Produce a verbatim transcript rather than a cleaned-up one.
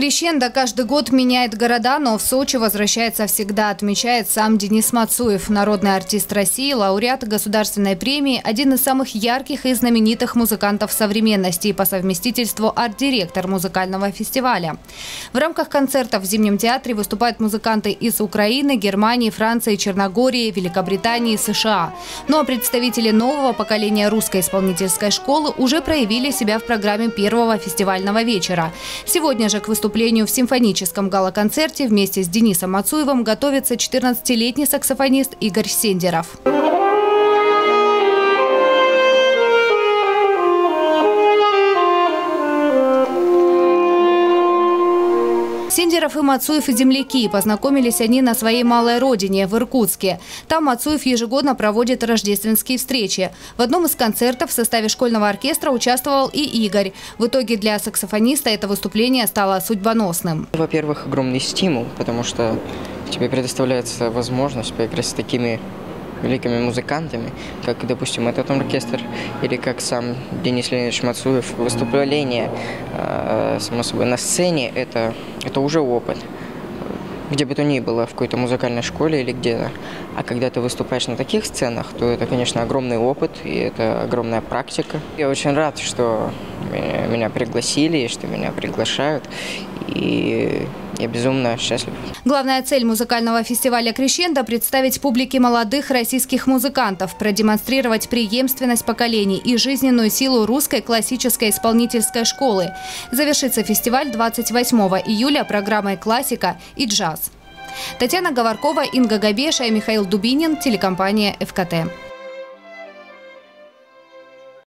Крещендо каждый год меняет города, но в Сочи возвращается всегда, отмечает сам Денис Мацуев. Народный артист России, лауреат государственной премии, один из самых ярких и знаменитых музыкантов современности и по совместительству арт-директор музыкального фестиваля. В рамках концертов в Зимнем театре выступают музыканты из Украины, Германии, Франции, Черногории, Великобритании, США. Ну а представители нового поколения русской исполнительской школы уже проявили себя в программе первого фестивального вечера. Сегодня же к выступлению К выступлению в симфоническом гала-концерте вместе с Денисом Мацуевым готовится четырнадцатилетний саксофонист Игорь Сендеров. Сендеров и Мацуев земляки. Познакомились они на своей малой родине, в Иркутске. Там Мацуев ежегодно проводит рождественские встречи. В одном из концертов в составе школьного оркестра участвовал и Игорь. В итоге для саксофониста это выступление стало судьбоносным. Во-первых, огромный стимул, потому что тебе предоставляется возможность поиграть с такими великими музыкантами, как, допустим, этот оркестр, или как сам Денис Леонидович Мацуев. Выступление, само собой, на сцене – это, это уже опыт, где бы то ни было, в какой-то музыкальной школе или где-то. А когда ты выступаешь на таких сценах, то это, конечно, огромный опыт, и это огромная практика. Я очень рад, что меня пригласили, что меня приглашают, и я безумно счастлив. Главная цель музыкального фестиваля «Крещендо» – представить публике молодых российских музыкантов, продемонстрировать преемственность поколений и жизненную силу русской классической исполнительской школы. Завершится фестиваль двадцать восьмого июля программой «Классика» и «Джаз». Татьяна Говоркова, Инга Габеша и Михаил Дубинин, телекомпания «Эфкате».